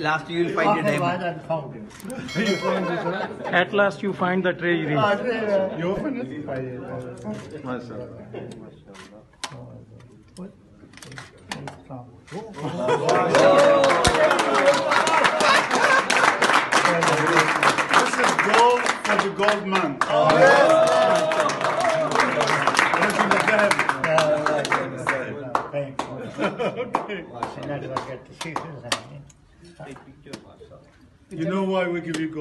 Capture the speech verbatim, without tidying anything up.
last you will find a diamond. At last you find the treasury. You open it. This is gold for the gold man. Oh, yes. Thank you. Okay. You know why we give you gold?